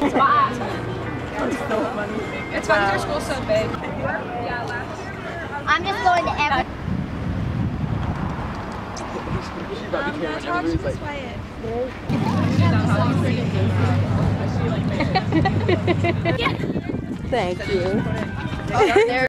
But that's so funny. It's funny their school's so big. Yeah, last year. I'm just going to every. Thank you.